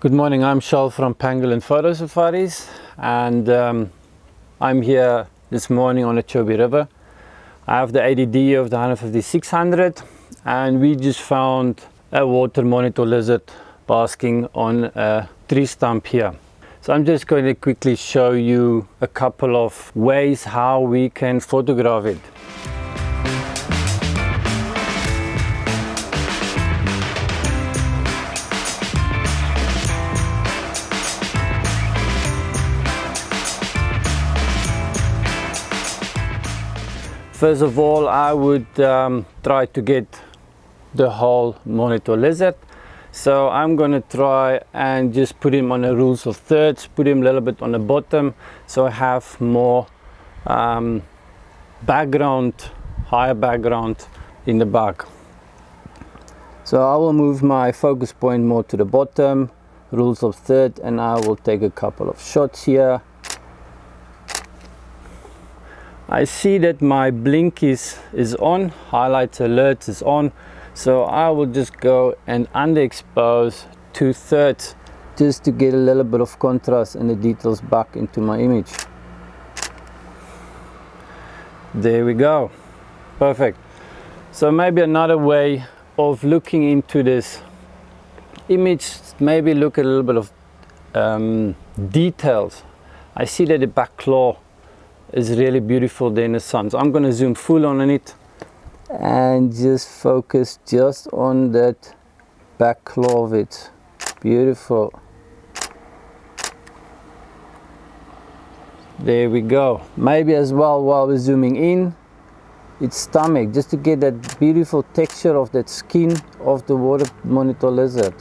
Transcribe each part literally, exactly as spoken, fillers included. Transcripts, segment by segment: Good morning, I'm Charl from Pangolin Photo Safaris, and um, I'm here this morning on the Chobe River. I have the A E D D of the one fifty-six hundred, and we just found a water monitor lizard basking on a tree stump here. So I'm just going to quickly show you a couple of ways how we can photograph it. First of all, I would um, try to get the whole monitor lizard. So I'm going to try and just put him on the rules of thirds, put him a little bit on the bottom so I have more um, background, higher background in the back. So I will move my focus point more to the bottom, rules of third, and I will take a couple of shots here. I see that my blinkies is on, highlights alerts is on. So I will just go and underexpose two thirds just to get a little bit of contrast and the details back into my image. There we go. Perfect. So maybe another way of looking into this image, maybe look at a little bit of um, details. I see that the back claw is really beautiful there in the sun. So I'm going to zoom full on it and just focus just on that back claw of it. Beautiful. There we go. Maybe as well, while we're zooming in, its stomach, just to get that beautiful texture of that skin of the water monitor lizard.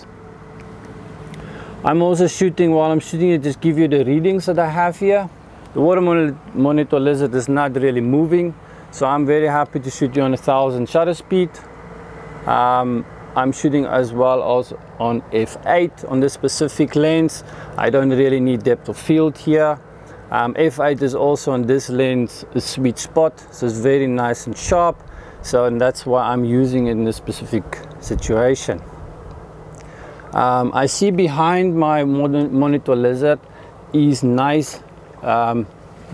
I'm also shooting, while I'm shooting it, just give you the readings that I have here. The water monitor lizard is not really moving, so I'm very happy to shoot you on a thousand shutter speed. Um, I'm shooting as well also on f eight on this specific lens. I don't really need depth of field here. Um, f eight is also on this lens a sweet spot, so it's very nice and sharp. So and that's why I'm using it in this specific situation. Um, I see behind my monitor lizard is nice Um,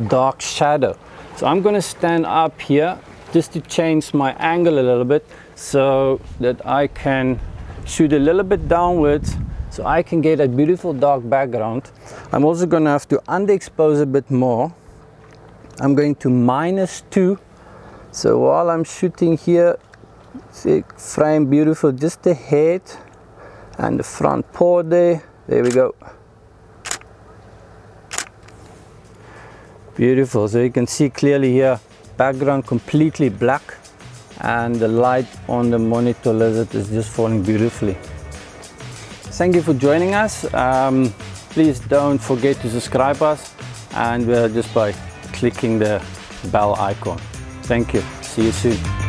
dark shadow, so I'm going to stand up here just to change my angle a little bit so that I can shoot a little bit downwards so I can get a beautiful dark background. I'm also going to have to underexpose a bit more. I'm going to minus two, so while I'm shooting here, see, frame beautiful, just the head and the front paw there. There we go. Beautiful. So you can see clearly here, background completely black, and the light on the monitor lizard is just falling beautifully. Thank you for joining us. Um, please don't forget to subscribe us, and uh, just by clicking the bell icon. Thank you. See you soon.